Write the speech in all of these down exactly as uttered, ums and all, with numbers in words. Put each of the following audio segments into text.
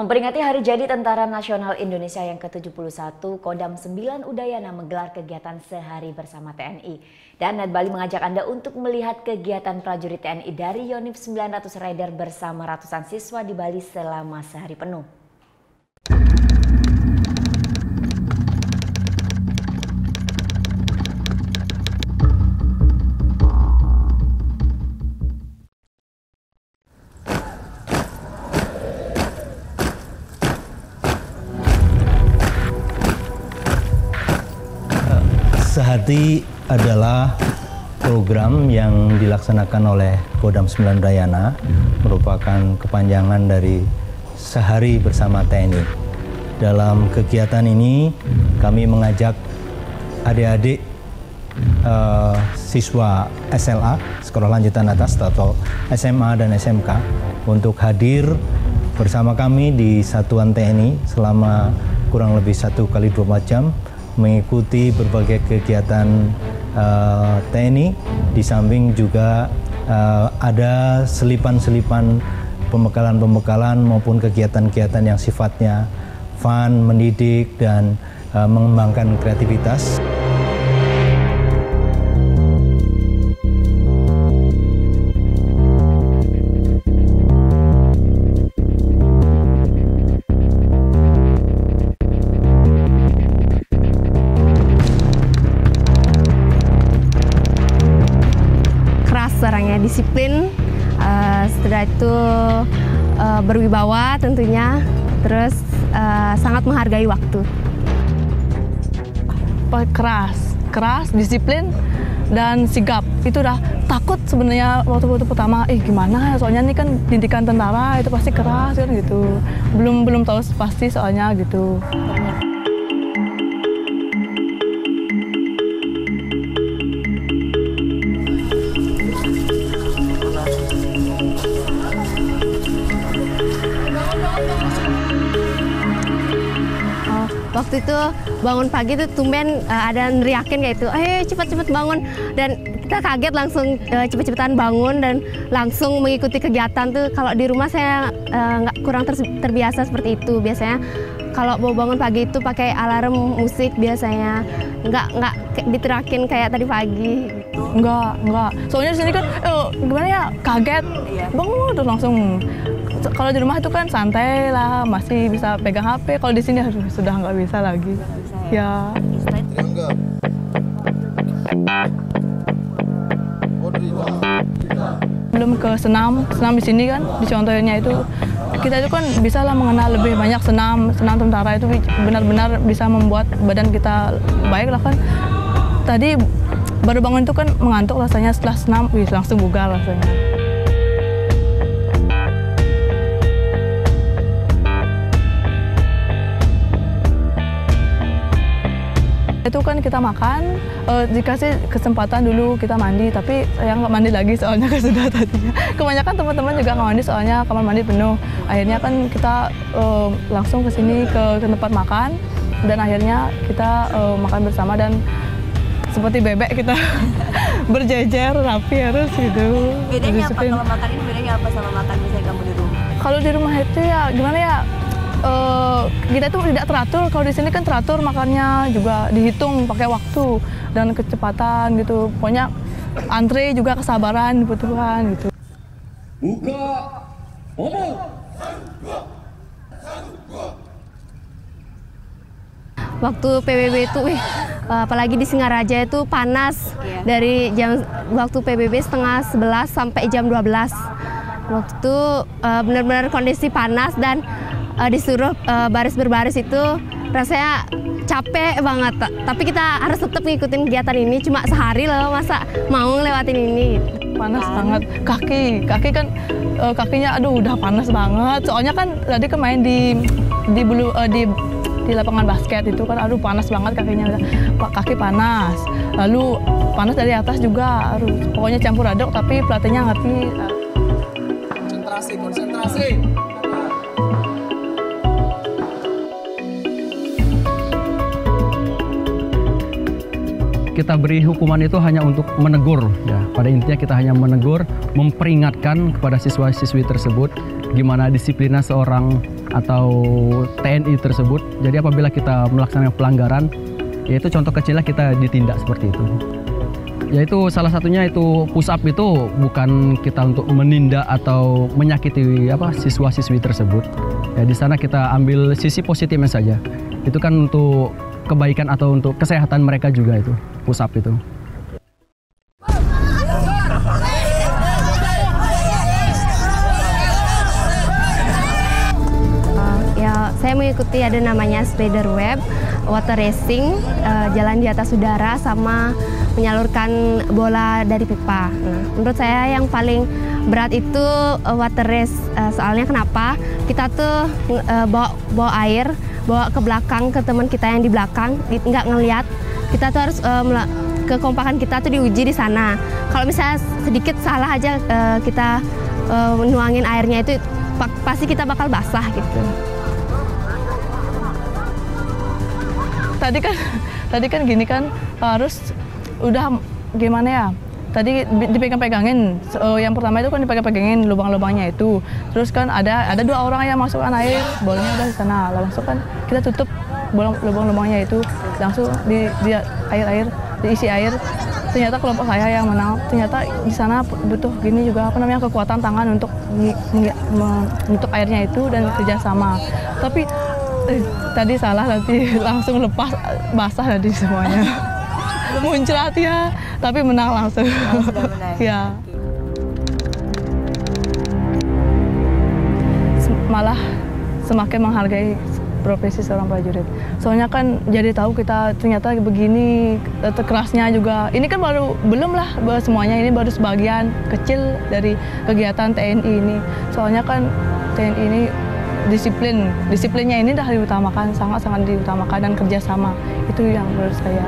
Memperingati Hari Jadi Tentara Nasional Indonesia yang ke tujuh puluh satu, Kodam sembilan Udayana menggelar kegiatan sehari bersama T N I. Dan Net Bali mengajak Anda untuk melihat kegiatan prajurit T N I dari Yonif sembilan ratus Rider bersama ratusan siswa di Bali selama sehari penuh. Sehati adalah program yang dilaksanakan oleh Kodam sembilan Udayana, merupakan kepanjangan dari sehari bersama T N I. Dalam kegiatan ini kami mengajak adik-adik uh, siswa S L A, sekolah lanjutan atas atau S M A dan S M K, untuk hadir bersama kami di Satuan T N I selama kurang lebih satu kali dua puluh empat jam, mengikuti berbagai kegiatan uh, T N I. Di samping juga uh, ada selipan-selipan pembekalan-pembekalan maupun kegiatan-kegiatan yang sifatnya fun, mendidik, dan uh, mengembangkan kreativitas. Orangnya disiplin, uh, setelah itu uh, berwibawa tentunya, terus uh, sangat menghargai waktu. Keras, keras, disiplin, dan sigap. Itu udah takut sebenarnya waktu-waktu pertama, eh gimana, soalnya ini kan pendidikan tentara, itu pasti keras kan gitu. Belum belum tahu pasti soalnya gitu. Waktu itu bangun pagi itu tumben uh, ada neriakin kayak itu, eh cepat-cepat bangun, dan kita kaget langsung uh, cepet-cepetan bangun dan langsung mengikuti kegiatan tuh. Kalau di rumah saya uh, nggak kurang ter terbiasa seperti itu. Biasanya kalau mau bangun pagi itu pakai alarm musik, biasanya nggak nggak diterakin kayak tadi pagi. Nggak nggak. Soalnya di sini kan eh, gimana ya, kaget bangun terus langsung. Kalau di rumah itu kan santai lah, masih bisa pegang H P. Kalau di sini aduh, sudah nggak bisa lagi. Nggak bisa, ya. Ya. Belum ke senam, senam di sini kan, dicontohnya itu. Kita itu kan bisa lah mengenal lebih banyak senam. Senam tentara itu benar-benar bisa membuat badan kita baik lah kan. Tadi baru bangun itu kan mengantuk rasanya, setelah senam wih, langsung bugar rasanya. Itu kan kita makan, uh, dikasih kesempatan dulu kita mandi, tapi saya nggak mandi lagi soalnya sudah tadinya. Kebanyakan teman-teman juga nggak mandi soalnya kamar mandi penuh. Akhirnya kan kita uh, langsung ke sini ke, ke tempat makan, dan akhirnya kita uh, makan bersama, dan seperti bebek kita berjejer rapi harus gitu. Bedanya apa kalau makan ini, bedanya apa sama makan misalnya kamu di rumah? Kalau di rumah itu ya gimana ya? Uh, kita itu tidak teratur. Kalau di sini kan teratur, makannya juga dihitung pakai waktu dan kecepatan gitu. Pokoknya antri juga kesabaran dibutuhkan gitu. Buka, ngomong. Waktu P B B itu, wih, apalagi di Singaraja itu panas, yeah. Dari jam waktu P B B setengah sebelas sampai jam dua belas. Waktu uh, benar-benar kondisi panas, dan Uh, disuruh uh, baris berbaris itu rasanya capek banget, tapi kita harus tetap ngikutin kegiatan ini. Cuma sehari loh, masa mau ngelewatin ini gitu. Panas banget, kaki kaki kan uh, kakinya aduh udah panas banget, soalnya kan tadi kemarin di di bulu uh, di di lapangan basket itu kan aduh panas banget kakinya, kaki panas, lalu panas dari atas juga, aduh pokoknya campur aduk, tapi pelatihnya ngerti. Konsentrasi, konsentrasi. kita beri hukuman itu hanya untuk menegur. Ya. Pada intinya kita hanya menegur, memperingatkan kepada siswa-siswi tersebut gimana disiplina seorang atau T N I tersebut. Jadi apabila kita melaksanakan pelanggaran, yaitu contoh kecilnya kita ditindak seperti itu. Yaitu salah satunya itu push up itu bukan kita untuk menindak atau menyakiti apa siswa-siswi tersebut. Ya, di sana kita ambil sisi positifnya saja. Itu kan untuk kebaikan atau untuk kesehatan mereka juga itu push up itu. Uh, ya saya mengikuti ada namanya Spider Web Water Racing, uh, jalan di atas udara sama menyalurkan bola dari pipa. Nah, menurut saya yang paling berat itu uh, water race. Uh, soalnya kenapa? Kita tuh uh, bawa bawa air, bawa ke belakang ke teman kita yang di belakang, nggak ngelihat. Kita tuh harus um, kekompakan kita tuh diuji di sana. Kalau misalnya sedikit salah aja uh, kita uh, menuangin airnya itu pasti kita bakal basah gitu. Tadi kan tadi kan gini kan harus udah gimana ya? Tadi dipegang-pegangin, so, yang pertama itu kan dipegang-pegangin lubang-lubangnya itu. Terus kan ada ada dua orang yang masukkan air, bolanya udah di sana. Langsung kan kita tutup lubang-lubangnya itu, langsung di, di air-air, diisi air. Ternyata kelompok saya yang menang. Ternyata di sana butuh gini juga apa namanya kekuatan tangan untuk menutup airnya itu dan kerjasama. Tapi eh, tadi salah, nanti langsung lepas basah tadi semuanya. Muncrat ya, tapi menang langsung. Ya. Malah semakin menghargai profesi seorang prajurit. Soalnya kan jadi tahu kita ternyata begini, kerasnya juga. Ini kan baru belum lah semuanya, ini baru sebagian kecil dari kegiatan T N I ini. Soalnya kan T N I ini disiplin, disiplinnya ini dah diutamakan, sangat-sangat diutamakan dan kerjasama. Itu yang menurut saya.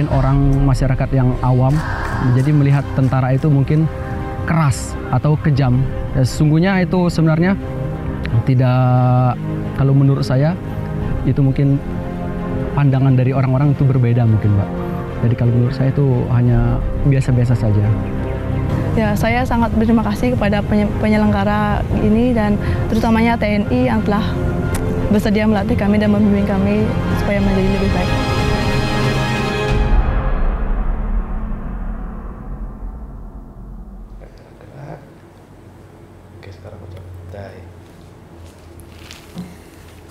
Mungkin orang masyarakat yang awam jadi melihat tentara itu mungkin keras atau kejam. Ya, sesungguhnya itu sebenarnya tidak, kalau menurut saya itu mungkin pandangan dari orang-orang itu berbeda mungkin, Mbak. Jadi kalau menurut saya itu hanya biasa-biasa saja. Ya, saya sangat berterima kasih kepada penyelenggara ini dan terutamanya T N I yang telah bersedia melatih kami dan membimbing kami supaya menjadi lebih baik.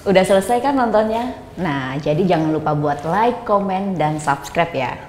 Udah selesai kan nontonnya? Nah, jadi jangan lupa buat like, komen, dan subscribe ya.